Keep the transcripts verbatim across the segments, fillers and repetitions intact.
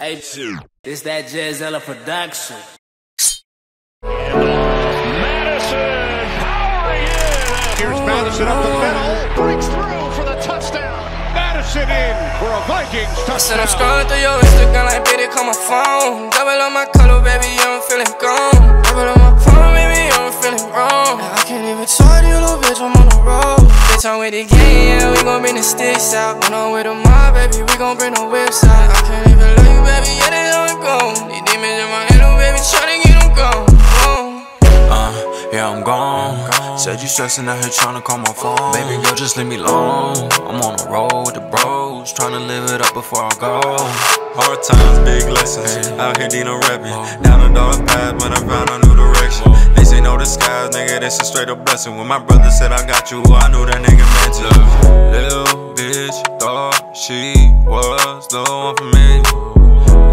Hey, it's that Jed_zilla production. Mattison powering in. Here's Mattison up the middle. Breaks through for the touchdown. Mattison in for a Vikings touchdown. I said I'm scrolling through your Instagram like, baby, call my phone. Double on my color, baby, I'm feeling gone. Double on my phone, baby, I'm feeling wrong. I can't even talk to you, little bitch, I'm on the road. Bitch, I'm with the gang, yeah, we gon' bring the sticks out. When I'm with the mob, baby, we gon' bring the whips out. I can't even love you, baby, yeah, they on the go. These demons in my head, oh, baby, try to get them gone. Uh, yeah, I'm gone. Said you stressin' out here tryna call my phone. Baby girl, just leave me alone. I'm on the road with the bros, tryna live it up before I go. Hard times, big lessons. Out here, Dino reppin'. Down a dark path, but I found a new direction. They say no disguise, nigga, this is straight up blessing. When my brother said I got you, I knew that nigga meant it. Little bitch thought she was the one for me.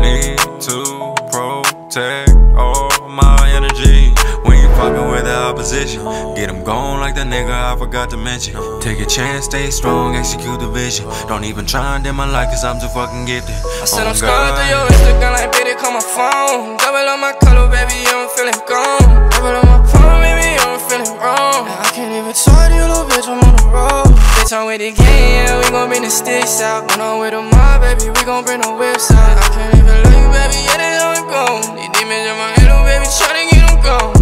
Need to protect all my energy. When you fucking with the opposition, get them gone like the nigga I forgot to mention. Take a chance, stay strong, execute the vision. Don't even try and dim my life, cause I'm too fucking gifted. I said oh, I'm scrolling through your Instagram like, baby, call my phone. Double on my color, baby, I'm feeling gone. Double on my phone, baby, I'm feeling wrong. I can't even talk to you, little bitch, I'm on the road. Bitch, I'm with the gang, yeah, we gon' bring the sticks out. When I'm with the mob, baby, we gon' bring the whips out. I can't even love you, baby, yeah, they on the go. These demons in my head, oh, baby, try to get them gone.